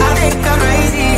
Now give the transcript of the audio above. I think I'm crazy.